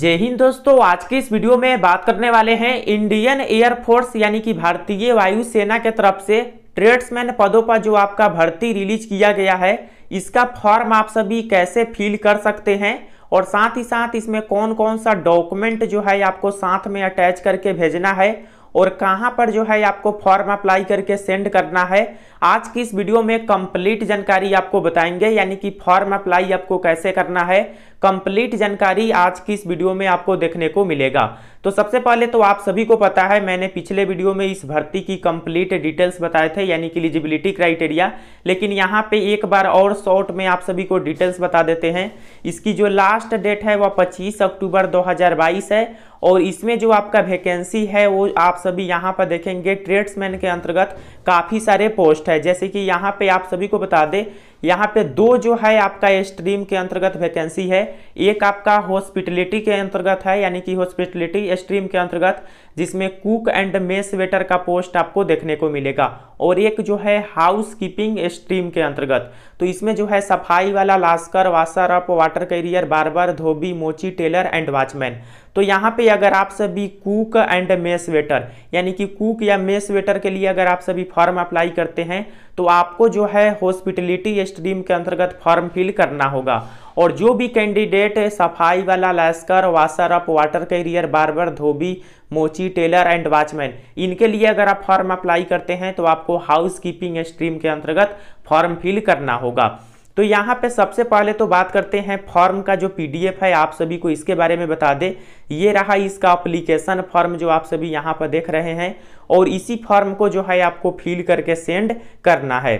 जय हिंद दोस्तों, आज के इस वीडियो में बात करने वाले हैं इंडियन एयर फोर्स यानी कि भारतीय वायुसेना के तरफ से ट्रेड्समैन पदों पर जो आपका भर्ती रिलीज किया गया है, इसका फॉर्म आप सभी कैसे फिल कर सकते हैं और साथ ही साथ इसमें कौन कौन सा डॉक्यूमेंट जो है आपको साथ में अटैच करके भेजना है और कहां पर जो है आपको फॉर्म अप्लाई करके सेंड करना है, आज की इस वीडियो में कंप्लीट जानकारी आपको बताएंगे। यानी कि फॉर्म अप्लाई आपको कैसे करना है, कंप्लीट जानकारी आज की इस वीडियो में आपको देखने को मिलेगा। तो सबसे पहले तो आप सभी को पता है, मैंने पिछले वीडियो में इस भर्ती की कंप्लीट डिटेल्स बताए थे यानी कि एलिजिबिलिटी क्राइटेरिया, लेकिन यहाँ पे एक बार और शॉर्ट में आप सभी को डिटेल्स बता देते हैं। इसकी जो लास्ट डेट है वह 25 अक्टूबर 2022 है और इसमें जो आपका वैकेंसी है वो आप सभी यहाँ पर देखेंगे ट्रेड्समैन के अंतर्गत काफ़ी सारे पोस्ट है। जैसे कि यहाँ पे आप सभी को बता दें, यहाँ पे दो जो है आपका स्ट्रीम के अंतर्गत वैकेंसी है। एक आपका हॉस्पिटलिटी के अंतर्गत है यानी कि हॉस्पिटलिटी स्ट्रीम के अंतर्गत, जिसमें कुक एंड मेस वेटर का पोस्ट आपको देखने को मिलेगा, और एक जो है हाउसकीपिंग स्ट्रीम के अंतर्गत। तो इसमें जो है सफाई वाला, lascar, washer up, water carrier, barber, धोबी, मोची, टेलर एंड वॉचमैन। तो यहाँ पे अगर आप सभी कुक एंड मेस वेटर यानी कि कुक या मेस वेटर के लिए अगर आप सभी फॉर्म अप्लाई करते हैं तो आपको जो है हॉस्पिटलिटी स्ट्रीम के अंतर्गत फॉर्म फिल करना होगा। और जो भी कैंडिडेट सफाई वाला, लश्कर, वाशरअप, वाटर कैरियर, बारबर, धोबी, मोची, टेलर एंड वॉचमैन, इनके लिए अगर आप फॉर्म अप्लाई करते हैं तो आपको हाउसकीपिंग स्ट्रीम के अंतर्गत फॉर्म फिल करना होगा। तो यहाँ पे सबसे पहले तो बात करते हैं फॉर्म का जो PDF है, आप सभी को इसके बारे में बता दें। ये रहा इसका अप्लीकेशन फॉर्म जो आप सभी यहाँ पर देख रहे हैं, और इसी फॉर्म को जो है आपको फिल करके सेंड करना है।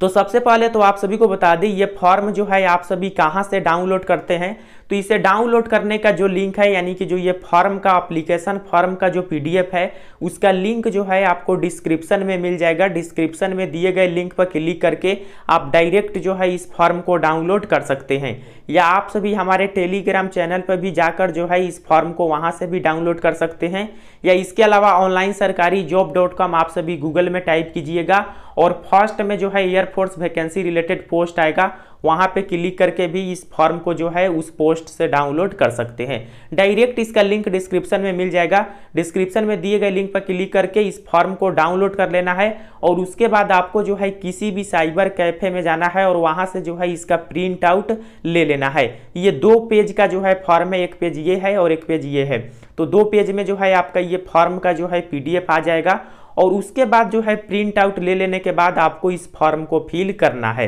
तो सबसे पहले तो आप सभी को बता दें, ये फॉर्म जो है आप सभी कहां से डाउनलोड करते हैं, तो इसे डाउनलोड करने का जो लिंक है यानी कि जो ये फॉर्म का एप्लीकेशन फॉर्म का जो PDF है उसका लिंक जो है आपको डिस्क्रिप्शन में मिल जाएगा। डिस्क्रिप्शन में दिए गए लिंक पर क्लिक करके आप डायरेक्ट जो है इस फॉर्म को डाउनलोड कर सकते हैं, या आप सभी हमारे टेलीग्राम चैनल पर भी जाकर जो है इस फॉर्म को वहाँ से भी डाउनलोड कर सकते हैं, या इसके अलावा onlinesarkarijob.com आप सभी गूगल में टाइप कीजिएगा और फर्स्ट में जो है एयरफोर्स वैकेंसी रिलेटेड पोस्ट आएगा, वहाँ पे क्लिक करके भी इस फॉर्म को जो है उस पोस्ट से डाउनलोड कर सकते हैं। डायरेक्ट इसका लिंक डिस्क्रिप्शन में मिल जाएगा। डिस्क्रिप्शन में दिए गए लिंक पर क्लिक करके इस फॉर्म को डाउनलोड कर लेना है, और उसके बाद आपको जो है किसी भी साइबर कैफे में जाना है और वहाँ से जो है इसका प्रिंट आउट ले लेना है। ये 2 पेज का जो है फॉर्म है, एक पेज ये है और एक पेज ये है। तो 2 पेज में जो है आपका ये फॉर्म का जो है PDF आ जाएगा, और उसके बाद जो है प्रिंट आउट ले लेने के बाद आपको इस फॉर्म को फिल करना है।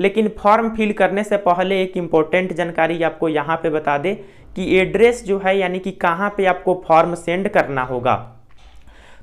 लेकिन फॉर्म फिल करने से पहले एक इम्पोर्टेंट जानकारी आपको यहाँ पे बता दें कि एड्रेस जो है यानी कि कहाँ पे आपको फॉर्म सेंड करना होगा।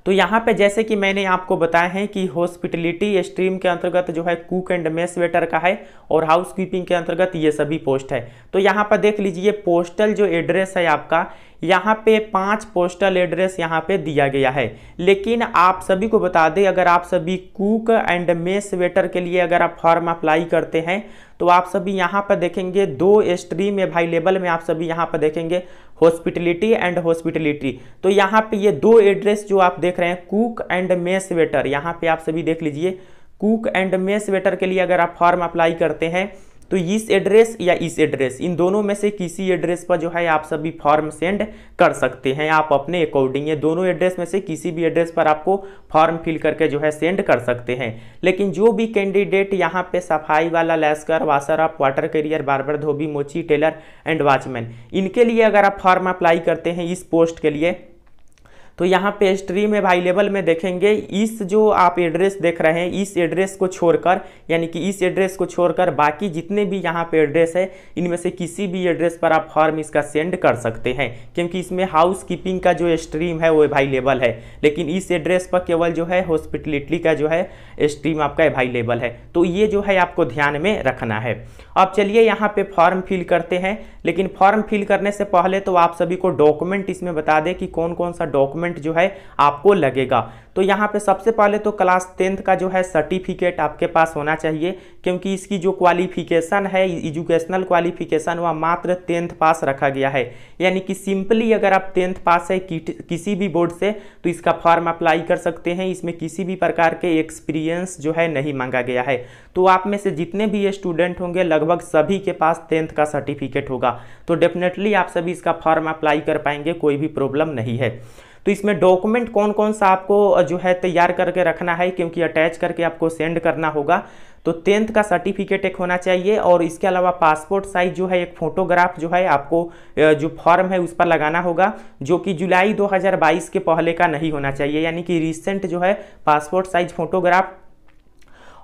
तो यहाँ पे जैसे कि मैंने आपको बताया है कि हॉस्पिटलिटी स्ट्रीम के अंतर्गत जो है कुक एंड मेस वेटर का है और हाउसकीपिंग के अंतर्गत ये सभी पोस्ट है। तो यहाँ पर देख लीजिए पोस्टल जो एड्रेस है आपका, यहाँ पे 5 पोस्टल एड्रेस यहाँ पे दिया गया है। लेकिन आप सभी को बता दें, अगर आप सभी कुक एंड मेस वेटर के लिए अगर आप फॉर्म अप्लाई करते हैं तो आप सभी यहाँ पर देखेंगे 2 स्ट्रीम अवेलेबल में, आप सभी यहाँ पर देखेंगे हॉस्पिटलिटी एंड हॉस्पिटलिटी। तो यहाँ पे ये 2 एड्रेस जो आप देख रहे हैं कुक एंड मेस वेटर, यहाँ पे आप सभी देख लीजिए कुक एंड मेस वेटर के लिए अगर आप फॉर्म अप्लाई करते हैं तो इस एड्रेस या इस एड्रेस, इन दोनों में से किसी एड्रेस पर जो है आप सभी फॉर्म सेंड कर सकते हैं। आप अपने अकॉर्डिंग ये दोनों एड्रेस में से किसी भी एड्रेस पर आपको फॉर्म फिल करके जो है सेंड कर सकते हैं। लेकिन जो भी कैंडिडेट यहाँ पे सफाई वाला, लश्कर, वाशरअप, वाटर कैरियर, बारबर, धोबी, मोची, टेलर एंड वॉचमैन, इनके लिए अगर आप फॉर्म अप्लाई करते हैं इस पोस्ट के लिए, तो यहाँ पे स्ट्रीम अवेलेबल में देखेंगे इस जो आप एड्रेस देख रहे हैं इस एड्रेस को छोड़कर, यानी कि इस एड्रेस को छोड़कर बाकी जितने भी यहाँ पे एड्रेस है इनमें से किसी भी एड्रेस पर आप फॉर्म इसका सेंड कर सकते हैं, क्योंकि इसमें हाउसकीपिंग का जो स्ट्रीम है वो अवेलेबल है। लेकिन इस एड्रेस पर केवल जो है हॉस्पिटलिटी का जो है स्ट्रीम आपका अवेलेबल है। तो ये जो है आपको ध्यान में रखना है। अब चलिए यहाँ पर फॉर्म फिल करते हैं। लेकिन फॉर्म फिल करने से पहले तो आप सभी को डॉक्यूमेंट इसमें बता दें कि कौन कौन सा डॉक्यूमेंट डॉक्यूमेंट जो है आपको लगेगा। तो यहाँ पे सबसे पहले तो क्लास 10th का जो है सर्टिफिकेट आपके पास होना चाहिए, क्योंकि इसकी जो क्वालिफिकेशन है एजुकेशनल क्वालिफिकेशन वह मात्र 10th पास रखा गया है। यानी कि सिंपली अगर आप 10th पास है किसी भी बोर्ड से तो इसका फॉर्म अप्लाई कर सकते हैं। इसमें किसी भी प्रकार के एक्सपीरियंस जो है नहीं मांगा गया है। तो आप में से जितने भी स्टूडेंट होंगे लगभग सभी के पास 10th का सर्टिफिकेट होगा, तो डेफिनेटली आप सभी इसका फॉर्म अप्लाई कर पाएंगे, कोई भी प्रॉब्लम नहीं है। तो इसमें डॉक्यूमेंट कौन कौन सा आपको जो है तैयार करके रखना है, क्योंकि अटैच करके आपको सेंड करना होगा। तो 10th का सर्टिफिकेट एक होना चाहिए, और इसके अलावा पासपोर्ट साइज जो है एक फोटोग्राफ जो है आपको जो फॉर्म है उस पर लगाना होगा, जो कि जुलाई 2022 के पहले का नहीं होना चाहिए, यानी कि रिसेंट जो है पासपोर्ट साइज फोटोग्राफ।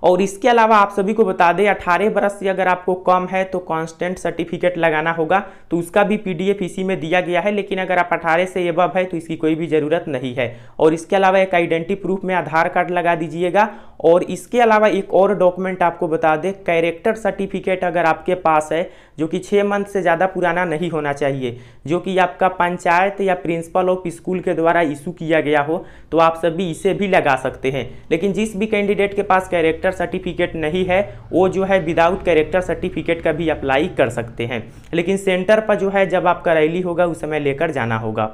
और इसके अलावा आप सभी को बता दें 18 बरस से अगर आपको कम है तो कांस्टेंट सर्टिफिकेट लगाना होगा, तो उसका भी पीडीएफ इसी में दिया गया है। लेकिन अगर आप 18 से एबव है तो इसकी कोई भी ज़रूरत नहीं है। और इसके अलावा एक आइडेंटिटी प्रूफ में आधार कार्ड लगा दीजिएगा। और इसके अलावा एक और डॉक्यूमेंट आपको बता दें, कैरेक्टर सर्टिफिकेट अगर आपके पास है, जो कि 6 मंथ से ज़्यादा पुराना नहीं होना चाहिए, जो कि आपका पंचायत या प्रिंसिपल ऑफ स्कूल के द्वारा इशू किया गया हो, तो आप सभी इसे भी लगा सकते हैं। लेकिन जिस भी कैंडिडेट के पास कैरेक्टर सर्टिफिकेट नहीं है वो जो है विदाउट कैरेक्टर सर्टिफिकेट का भी अप्लाई कर सकते हैं, लेकिन सेंटर पर जो है जब आपका रैली होगा उस समय लेकर जाना होगा।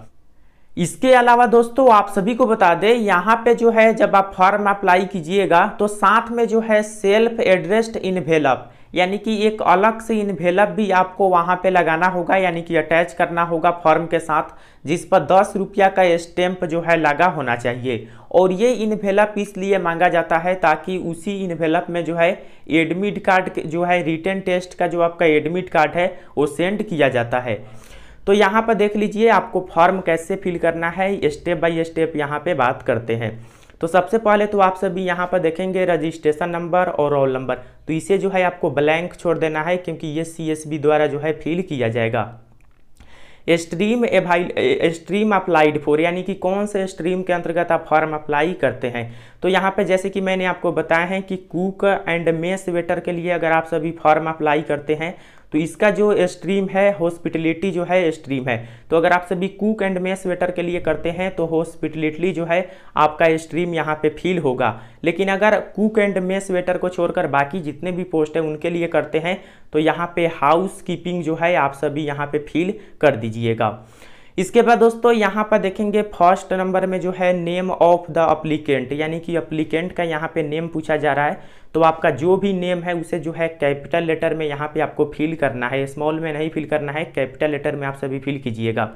इसके अलावा दोस्तों आप सभी को बता दें, यहाँ पे जो है जब आप फॉर्म अप्लाई कीजिएगा तो साथ में जो है सेल्फ एड्रेस्ड इनवेलप, यानी कि एक अलग से इनवेलप भी आपको वहाँ पे लगाना होगा, यानी कि अटैच करना होगा फॉर्म के साथ, जिस पर 10 रुपया का स्टैम्प जो है लगा होना चाहिए। और ये इनवेलप इसलिए मांगा जाता है ताकि उसी इनवेलप में जो है एडमिट कार्ड जो है रिटन टेस्ट का जो आपका एडमिट कार्ड है वो सेंड किया जाता है। तो यहाँ पर देख लीजिए आपको फॉर्म कैसे फिल करना है, स्टेप बाय स्टेप यहाँ पे बात करते हैं। तो सबसे पहले तो आप सभी यहाँ पर देखेंगे रजिस्ट्रेशन नंबर और रोल नंबर, तो इसे जो है आपको ब्लैंक छोड़ देना है, क्योंकि ये सीएसबी द्वारा जो है फिल किया जाएगा। स्ट्रीम अप्लाइड फॉर, यानी कि कौन से स्ट्रीम के अंतर्गत आप फॉर्म अप्लाई करते हैं। तो यहाँ पे जैसे कि मैंने आपको बताया है कि कुक एंड मेस वेटर के लिए अगर आप सभी फॉर्म अप्लाई करते हैं तो इसका जो स्ट्रीम है हॉस्पिटलिटी जो है स्ट्रीम है। तो अगर आप सभी कुक एंड मेस वेटर के लिए करते हैं तो हॉस्पिटलिटी जो है आपका स्ट्रीम यहाँ पे फिल होगा। लेकिन अगर कुक एंड मेस वेटर को छोड़कर बाकी जितने भी पोस्ट हैं उनके लिए करते हैं तो यहाँ पे हाउसकीपिंग जो है आप सभी यहाँ पे फिल कर दीजिएगा। इसके बाद दोस्तों यहाँ पर देखेंगे फर्स्ट नंबर में जो है नेम ऑफ द एप्लीकेंट, यानी कि एप्लीकेंट का यहाँ पे नेम पूछा जा रहा है। तो आपका जो भी नेम है उसे जो है कैपिटल लेटर में यहाँ पे आपको फिल करना है, स्मॉल में नहीं फिल करना है, कैपिटल लेटर में आप सभी फिल कीजिएगा।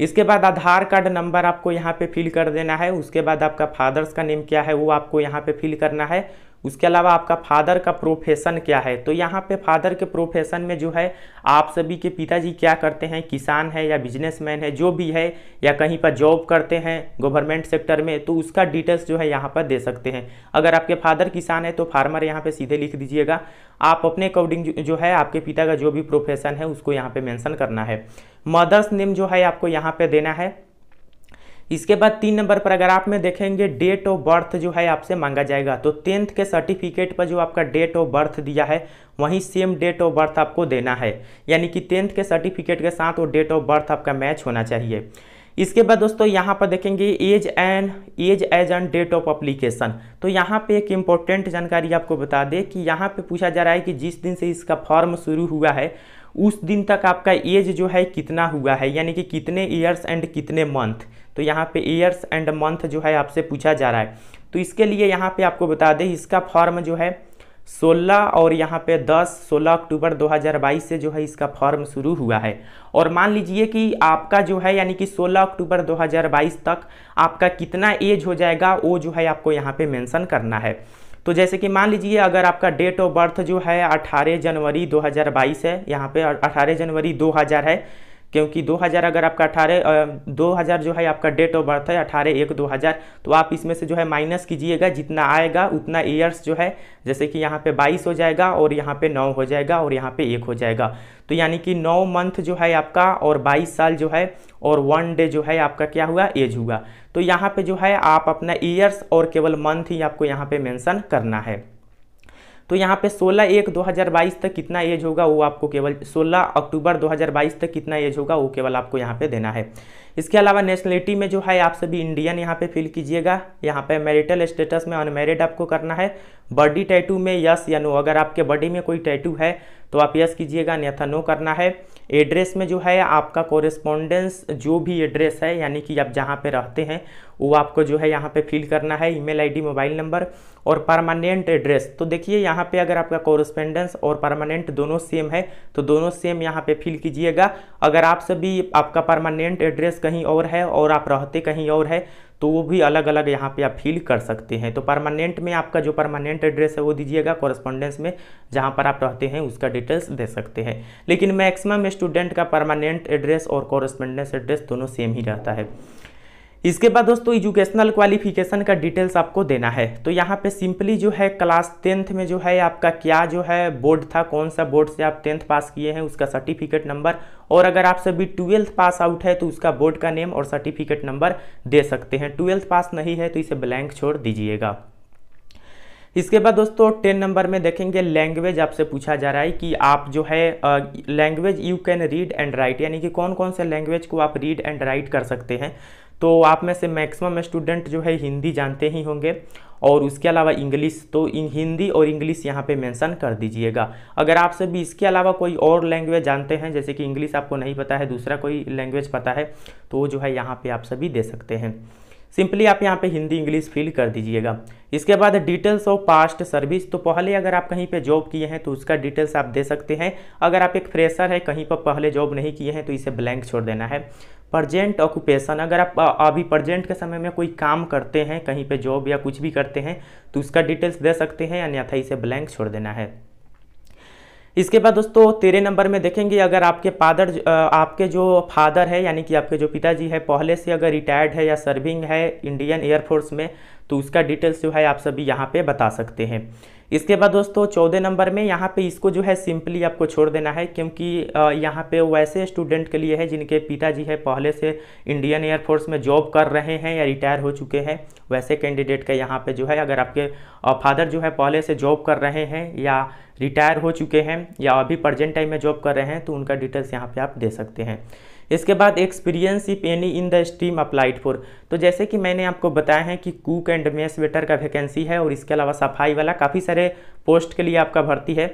इसके बाद आधार कार्ड नंबर आपको यहाँ पे फिल कर देना है। उसके बाद आपका फादर्स का नेम क्या है वो आपको यहाँ पे फिल करना है। उसके अलावा आपका फादर का प्रोफेशन क्या है, तो यहाँ पे फादर के प्रोफेशन में जो है आप सभी के पिताजी क्या करते हैं, किसान है या बिजनेसमैन है, जो भी है, या कहीं पर जॉब करते हैं गवर्नमेंट सेक्टर में, तो उसका डिटेल्स जो है यहाँ पर दे सकते हैं। अगर आपके फादर किसान है तो फार्मर यहाँ पे सीधे लिख दीजिएगा। आप अपने अकॉर्डिंग जो है आपके पिता का जो भी प्रोफेशन है उसको यहाँ पर मेंशन करना है। मदर्स नेम जो है आपको यहाँ पर देना है। इसके बाद 3 नंबर पैराग्राफ में देखेंगे डेट ऑफ बर्थ जो है आपसे मांगा जाएगा। तो 10th के सर्टिफिकेट पर जो आपका डेट ऑफ बर्थ दिया है वहीं सेम डेट ऑफ बर्थ आपको देना है, यानी कि 10th के सर्टिफिकेट के साथ वो डेट ऑफ बर्थ आपका मैच होना चाहिए। इसके बाद दोस्तों यहाँ पर देखेंगे age and date of application. तो यहाँ पे एक इम्पोर्टेंट जानकारी आपको बता दें कि यहाँ पे पूछा जा रहा है कि जिस दिन से इसका फॉर्म शुरू हुआ है उस दिन तक आपका एज जो है कितना हुआ है, यानी कि कितने ईयर्स एंड कितने मंथ। तो यहाँ पे ईयर्स एंड मंथ जो है आपसे पूछा जा रहा है। तो इसके लिए यहाँ पे आपको बता दें इसका फॉर्म जो है 16 और यहाँ पे 16 अक्टूबर 2022 से जो है इसका फॉर्म शुरू हुआ है। और मान लीजिए कि आपका जो है यानी कि 16 अक्टूबर 2022 तक आपका कितना एज हो जाएगा वो जो है आपको यहाँ पे मेंशन करना है। तो जैसे कि मान लीजिए अगर आपका डेट ऑफ बर्थ जो है 18 जनवरी 2022 है, यहाँ पे 18 जनवरी 2000 है, क्योंकि 2000 अगर आपका 2000 जो है आपका डेट ऑफ बर्थ है 18/1/2000, तो आप इसमें से जो है माइनस कीजिएगा, जितना आएगा उतना ईयर्स जो है जैसे कि यहाँ पे 22 हो जाएगा और यहाँ पे 9 हो जाएगा और यहाँ पे 1 हो जाएगा। तो यानी कि 9 मंथ जो है आपका और 22 साल जो है और 1 डे जो है आपका क्या हुआ, एज हुआ। तो यहाँ पे जो है आप अपना ईयर्स और केवल मंथ ही आपको यहाँ पे मेंशन करना है। तो यहाँ पे 16/1/2022 तक कितना एज होगा वो आपको केवल 16 अक्टूबर 2022 तक कितना एज होगा वो केवल आपको यहाँ पे देना है। इसके अलावा नेशनलिटी में जो है आप सभी इंडियन यहाँ पे फिल कीजिएगा। यहाँ पे मैरिटल स्टेटस में अनमैरिड आपको करना है। बॉडी टैटू में यस या नो, अगर आपके बॉडी में कोई टैटू है तो आप यस कीजिएगा, अन्यथा नो करना है। एड्रेस में जो है आपका कॉरेस्पॉन्डेंस जो भी एड्रेस है यानी कि आप जहाँ पे रहते हैं वो आपको जो है यहाँ पे फिल करना है। ईमेल आईडी, मोबाइल नंबर और परमानेंट एड्रेस। तो देखिए यहाँ पे अगर आपका कॉरेस्पॉन्डेंस और परमानेंट दोनों सेम है तो दोनों सेम यहाँ पे फिल कीजिएगा। अगर आप सभी आपका परमानेंट एड्रेस कहीं और है और आप रहते कहीं और है तो वो भी अलग अलग यहाँ पे आप फिल कर सकते हैं। तो परमानेंट में आपका जो परमानेंट एड्रेस है वो दीजिएगा, कॉरेस्पॉन्डेंस में जहाँ पर आप रहते हैं उसका डिटेल्स दे सकते हैं। लेकिन मैक्सिमम स्टूडेंट का परमानेंट एड्रेस और कॉरेस्पॉन्डेंस एड्रेस दोनों सेम ही रहता है। इसके बाद दोस्तों एजुकेशनल क्वालिफिकेशन का डिटेल्स आपको देना है। तो यहाँ पे सिंपली जो है क्लास 10th में जो है आपका क्या जो है बोर्ड था, कौन सा बोर्ड से आप 10th पास किए हैं उसका सर्टिफिकेट नंबर, और अगर आप सभी 12th पास आउट है तो उसका बोर्ड का नेम और सर्टिफिकेट नंबर दे सकते हैं। 12th पास नहीं है तो इसे ब्लैंक छोड़ दीजिएगा। इसके बाद दोस्तों 10 नंबर में देखेंगे लैंग्वेज आपसे पूछा जा रहा है कि आप जो है language you can read and write, यानी कि कौन कौन से लैंग्वेज को आप रीड एंड राइट कर सकते हैं। तो आप में से मैक्सिमम स्टूडेंट जो है हिंदी जानते ही होंगे और उसके अलावा इंग्लिश, तो हिंदी और इंग्लिश यहाँ पे मेंशन कर दीजिएगा। अगर आप सभी इसके अलावा कोई और लैंग्वेज जानते हैं जैसे कि इंग्लिश आपको नहीं पता है, दूसरा कोई लैंग्वेज पता है, तो वो जो है यहाँ पे आप सभी दे सकते हैं। सिंपली आप यहाँ पे हिंदी इंग्लिश फिल कर दीजिएगा। इसके बाद डिटेल्स ऑफ पास्ट सर्विस। तो पहले अगर आप कहीं पे जॉब किए हैं तो उसका डिटेल्स आप दे सकते हैं। अगर आप एक फ्रेशर है, कहीं पर पहले जॉब नहीं किए हैं तो इसे ब्लैंक छोड़ देना है। प्रजेंट ऑक्यूपेशन, अगर आप अभी प्रजेंट के समय में कोई काम करते हैं, कहीं पे जॉब या कुछ भी करते हैं तो उसका डिटेल्स दे सकते हैं, अन्यथा इसे ब्लैंक छोड़ देना है। इसके बाद दोस्तों 13 नंबर में देखेंगे अगर आपके जो फादर है यानी कि आपके जो पिताजी है पहले से अगर रिटायर्ड है या सर्विंग है इंडियन एयरफोर्स में तो उसका डिटेल्स जो है आप सभी यहाँ पे बता सकते हैं। इसके बाद दोस्तों 14 नंबर में यहाँ पे इसको जो है सिंपली आपको छोड़ देना है क्योंकि यहाँ पे वैसे स्टूडेंट के लिए है जिनके पिताजी है पहले से इंडियन एयरफोर्स में जॉब कर रहे हैं या रिटायर हो चुके हैं, वैसे कैंडिडेट का यहाँ पे जो है अगर आपके फादर जो है पहले से जॉब कर रहे हैं या रिटायर हो चुके हैं या अभी प्रेजेंट टाइम में जॉब कर रहे हैं तो उनका डिटेल्स यहाँ पे आप दे सकते हैं। इसके बाद experience if any in the stream applied for. तो जैसे कि मैंने आपको बताया है कि कुक एंड मेस वेटर का वैकेंसी है और इसके अलावा सफाई वाला काफ़ी सारे पोस्ट के लिए आपका भर्ती है।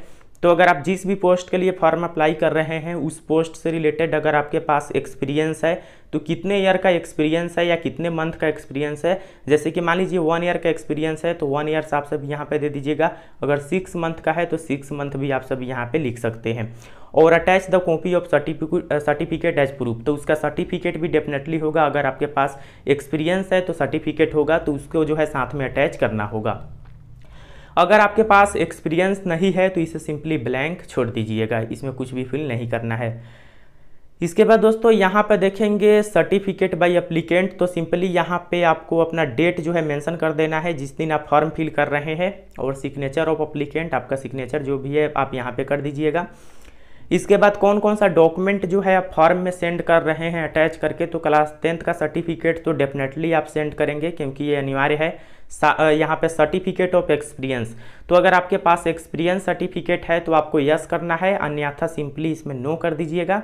तो अगर आप जिस भी पोस्ट के लिए फॉर्म अप्लाई कर रहे हैं उस पोस्ट से रिलेटेड अगर आपके पास एक्सपीरियंस है तो कितने ईयर का एक्सपीरियंस है या कितने मंथ का एक्सपीरियंस है। जैसे कि मान लीजिए 1 ईयर का एक्सपीरियंस है तो 1 ईयर आप सब यहाँ पे दे दीजिएगा। अगर 6 मंथ का है तो 6 मंथ भी आप सब यहाँ पे लिख सकते हैं। और attach the copy of certificate as proof, तो उसका सर्टिफिकेट भी डेफिनेटली होगा। अगर आपके पास एक्सपीरियंस है तो सर्टिफिकेट होगा तो उसको जो है साथ में अटैच करना होगा। अगर आपके पास एक्सपीरियंस नहीं है तो इसे सिंपली ब्लैंक छोड़ दीजिएगा, इसमें कुछ भी फिल नहीं करना है। इसके बाद दोस्तों यहाँ पर देखेंगे सर्टिफिकेट बाय एप्लीकेंट। तो सिंपली यहाँ पे आपको अपना डेट जो है मेंशन कर देना है जिस दिन आप फॉर्म फिल कर रहे हैं, और सिग्नेचर ऑफ एप्लीकेंट, आपका सिग्नेचर जो भी है आप यहाँ पर कर दीजिएगा। इसके बाद कौन कौन सा डॉक्यूमेंट जो है आप फॉर्म में सेंड कर रहे हैं अटैच करके। तो क्लास 10th का सर्टिफिकेट तो डेफिनेटली आप सेंड करेंगे क्योंकि ये अनिवार्य है। यहाँ पे सर्टिफिकेट ऑफ एक्सपीरियंस, तो अगर आपके पास एक्सपीरियंस सर्टिफिकेट है तो आपको यस करना है, अन्यथा सिंपली इसमें नो कर दीजिएगा।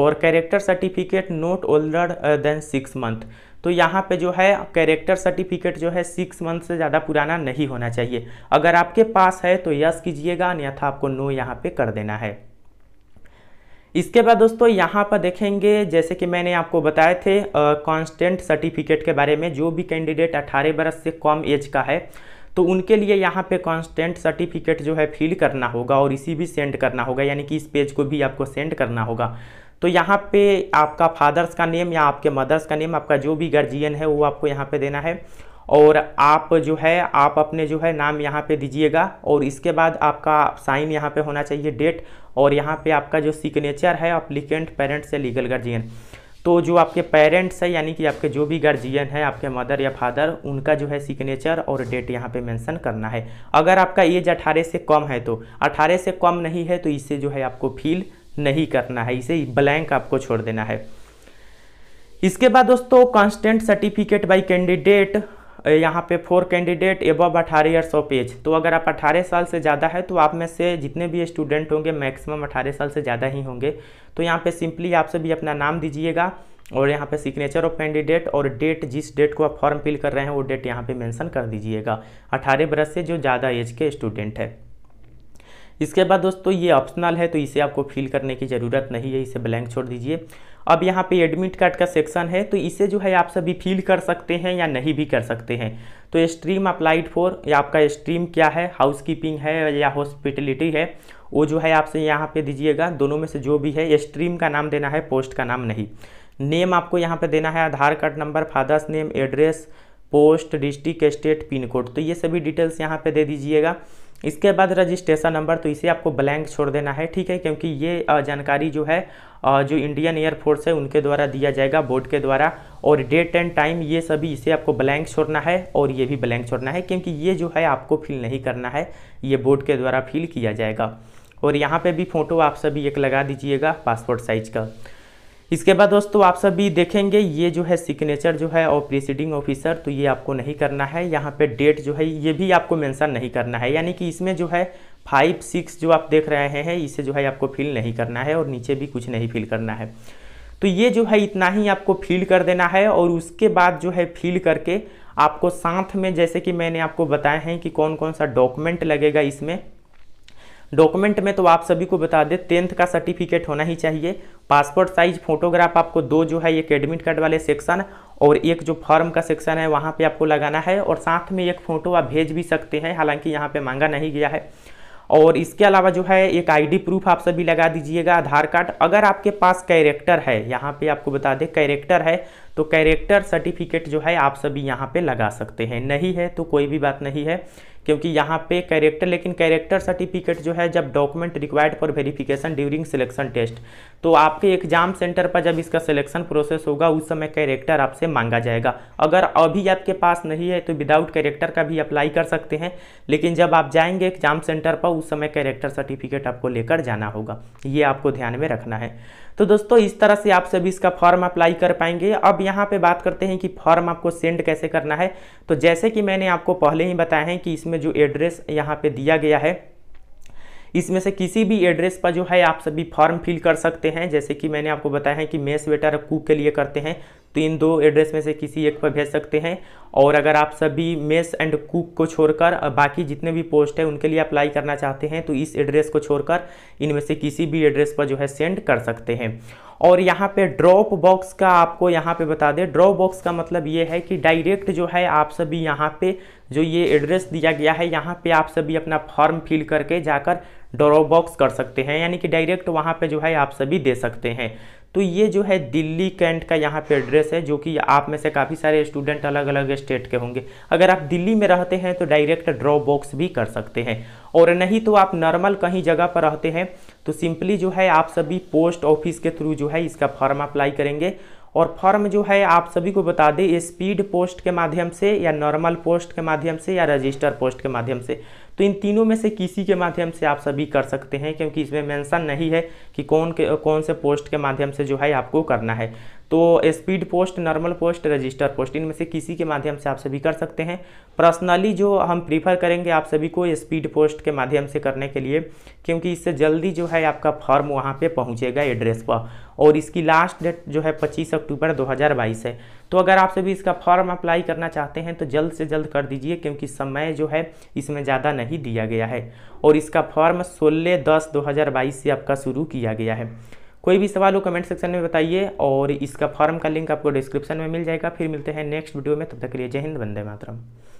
और character certificate not older than 6 month, तो यहाँ पे जो है कैरेक्टर सर्टिफिकेट जो है 6 मंथ से ज़्यादा पुराना नहीं होना चाहिए। अगर आपके पास है तो यस कीजिएगा, अन्यथा आपको नो यहाँ पे कर देना है। इसके बाद दोस्तों यहाँ पर देखेंगे जैसे कि मैंने आपको बताए थे कांस्टेंट सर्टिफिकेट के बारे में। जो भी कैंडिडेट 18 बरस से कम एज का है तो उनके लिए यहाँ पे कांस्टेंट सर्टिफिकेट जो है फिल करना होगा और इसी भी सेंड करना होगा, यानी कि इस पेज को भी आपको सेंड करना होगा। तो यहाँ पे आपका फादर्स का नेम या आपके मदर्स का नेम, आपका जो भी गार्जियन है वो आपको यहाँ पर देना है। और आप जो है आप अपने जो है नाम यहाँ पे दीजिएगा और इसके बाद आपका साइन यहाँ पे होना चाहिए, डेट, और यहाँ पे आपका जो सिग्नेचर है एप्लीकेंट पेरेंट्स या लीगल गार्जियन। तो जो आपके पेरेंट्स है यानी कि आपके जो भी गार्जियन है, आपके मदर या फादर, उनका जो है सिग्नेचर और डेट यहाँ पे मेंशन करना है। अगर आपका एज 18 से कम है तो, 18 से कम नहीं है तो इसे जो है आपको फिल नहीं करना है, इसे ब्लैंक आपको छोड़ देना है। इसके बाद दोस्तों कांस्टेंट सर्टिफिकेट बाई कैंडिडेट यहाँ पे 4 candidate above 18 years of age. तो अगर आप 18 साल से ज़्यादा है तो आप में से जितने भी स्टूडेंट होंगे मैक्सिमम 18 साल से ज़्यादा ही होंगे। तो यहाँ पे सिंपली आप सभी अपना नाम दीजिएगा और यहाँ पे सिग्नेचर ऑफ कैंडिडेट और डेट, जिस डेट को आप फॉर्म फिल कर रहे हैं वो डेट यहाँ पे मेंशन कर दीजिएगा। 18 बरस से जो ज़्यादा एज के स्टूडेंट है। इसके बाद दोस्तों ये ऑप्शनल है तो इसे आपको फिल करने की ज़रूरत नहीं है, इसे ब्लैंक छोड़ दीजिए। अब यहाँ पे एडमिट कार्ड का सेक्शन है तो इसे जो है आप सभी फिल कर सकते हैं या नहीं भी कर सकते हैं। तो स्ट्रीम अप्लाइड फॉर, या आपका स्ट्रीम क्या है, हाउसकीपिंग है या हॉस्पिटलिटी है, वो जो है आपसे यहाँ पे दीजिएगा। दोनों में से जो भी है, स्ट्रीम का नाम देना है, पोस्ट का नाम नहीं। नेम आपको यहाँ पे देना है Aadhaar card number, father's name, address, post, district, state, pin code. तो ये सभी डिटेल्स यहाँ पे दे दीजिएगा। इसके बाद रजिस्ट्रेशन नंबर, तो इसे आपको ब्लैंक छोड़ देना है, ठीक है, क्योंकि ये जानकारी जो है जो इंडियन एयर फोर्स है उनके द्वारा दिया जाएगा, बोर्ड के द्वारा। और डेट एंड टाइम ये सभी, इसे आपको ब्लैंक छोड़ना है और ये भी ब्लैंक छोड़ना है क्योंकि ये जो है आपको फिल नहीं करना है, ये बोर्ड के द्वारा फिल किया जाएगा। और यहाँ पे भी फ़ोटो आप सभी एक लगा दीजिएगा पासपोर्ट साइज का। इसके बाद दोस्तों आप सभी देखेंगे ये जो है सिग्नेचर जो है और प्रिसीडिंग ऑफिसर, तो ये आपको नहीं करना है। यहाँ पे डेट जो है ये भी आपको मेंशन नहीं करना है, यानी कि इसमें जो है 5, 6 जो आप देख रहे हैं इसे जो है आपको फिल नहीं करना है और नीचे भी कुछ नहीं फिल करना है। तो ये जो है इतना ही आपको फिल कर देना है। और उसके बाद जो है फिल करके आपको साथ में, जैसे कि मैंने आपको बताया है कि कौन कौन सा डॉक्यूमेंट लगेगा इसमें, डॉक्यूमेंट में तो आप सभी को बता दें 10th का सर्टिफिकेट होना ही चाहिए, पासपोर्ट साइज फोटोग्राफ आपको 2 जो है, एक एडमिट कार्ड वाले सेक्शन और एक जो फॉर्म का सेक्शन है वहाँ पे आपको लगाना है। और साथ में एक फ़ोटो आप भेज भी सकते हैं, हालांकि यहाँ पे मांगा नहीं गया है। और इसके अलावा जो है एक आईडी प्रूफ आप सभी लगा दीजिएगा, आधार कार्ड। अगर आपके पास कैरेक्टर है, यहाँ पे आपको बता दें कैरेक्टर है, तो कैरेक्टर सर्टिफिकेट जो है आप सभी यहाँ पे लगा सकते हैं। नहीं है तो कोई भी बात नहीं है क्योंकि यहाँ पे कैरेक्टर, लेकिन कैरेक्टर सर्टिफिकेट जो है जब document required for verification during selection test, तो आपके एग्जाम सेंटर पर जब इसका सिलेक्शन प्रोसेस होगा उस समय कैरेक्टर आपसे मांगा जाएगा। अगर अभी आपके पास नहीं है तो विदाउट कैरेक्टर का भी अप्लाई कर सकते हैं, लेकिन जब आप जाएंगे एग्जाम सेंटर पर उस समय कैरेक्टर सर्टिफिकेट आपको लेकर जाना होगा, ये आपको ध्यान में रखना है। तो दोस्तों इस तरह से आप सभी इसका फॉर्म अप्लाई कर पाएंगे। अब यहाँ पे बात करते हैं कि फॉर्म आपको सेंड कैसे करना है। तो जैसे कि मैंने आपको पहले ही बताया है कि इसमें जो एड्रेस यहाँ पे दिया गया है, इसमें से किसी भी एड्रेस पर जो है आप सभी फॉर्म फिल कर सकते हैं। जैसे कि मैंने आपको बताया है कि मेस वेटर कुक के लिए करते हैं तो इन 2 एड्रेस में से किसी एक पर भेज सकते हैं। और अगर आप सभी मेस एंड कुक को छोड़कर बाकी जितने भी पोस्ट है उनके लिए अप्लाई करना चाहते हैं तो इस एड्रेस को छोड़कर इनमें से किसी भी एड्रेस पर जो है सेंड कर सकते हैं। और यहाँ पे ड्रॉप बॉक्स का आपको यहाँ पे बता दें, ड्रॉप बॉक्स का मतलब ये है कि डायरेक्ट जो है आप सभी यहाँ पे जो ये एड्रेस दिया गया है यहाँ पे आप सभी अपना फॉर्म फिल करके जाकर ड्रॉप बॉक्स कर सकते हैं, यानी कि डायरेक्ट वहाँ पे जो है आप सभी दे सकते हैं। तो ये जो है दिल्ली कैंट का यहाँ पे एड्रेस है, जो कि आप में से काफ़ी सारे स्टूडेंट अलग अलग स्टेट के होंगे। अगर आप दिल्ली में रहते हैं तो डायरेक्ट ड्रॉप बॉक्स भी कर सकते हैं, और नहीं तो आप नॉर्मल कहीं जगह पर रहते हैं तो सिंपली जो है आप सभी पोस्ट ऑफिस के थ्रू जो है इसका फॉर्म अप्लाई करेंगे। और फॉर्म जो है आप सभी को बता दें स्पीड पोस्ट के माध्यम से या नॉर्मल पोस्ट के माध्यम से या रजिस्टर पोस्ट के माध्यम से, तो इन तीनों में से किसी के माध्यम से आप सभी कर सकते हैं क्योंकि इसमें मेंशन नहीं है कि कौन से पोस्ट के माध्यम से जो है आपको करना है। तो speed post, normal post, register post, इनमें से किसी के माध्यम से आप सभी कर सकते हैं। पर्सनली जो हम प्रीफर करेंगे आप सभी को स्पीड पोस्ट के माध्यम से करने के लिए, क्योंकि इससे जल्दी जो है आपका फॉर्म वहाँ पे पहुँचेगा एड्रेस पर। और इसकी लास्ट डेट जो है 25 अक्टूबर 2022 है। तो अगर आप सभी इसका फॉर्म अप्लाई करना चाहते हैं तो जल्द से जल्द कर दीजिए क्योंकि समय जो है इसमें ज़्यादा नहीं दिया गया है। और इसका फॉर्म 16/10/2022 से आपका शुरू किया गया है। कोई भी सवाल हो कमेंट सेक्शन में बताइए, और इसका फॉर्म का लिंक आपको डिस्क्रिप्शन में मिल जाएगा। फिर मिलते हैं नेक्स्ट वीडियो में, तब तक के लिए जय हिंद, वंदे मातरम।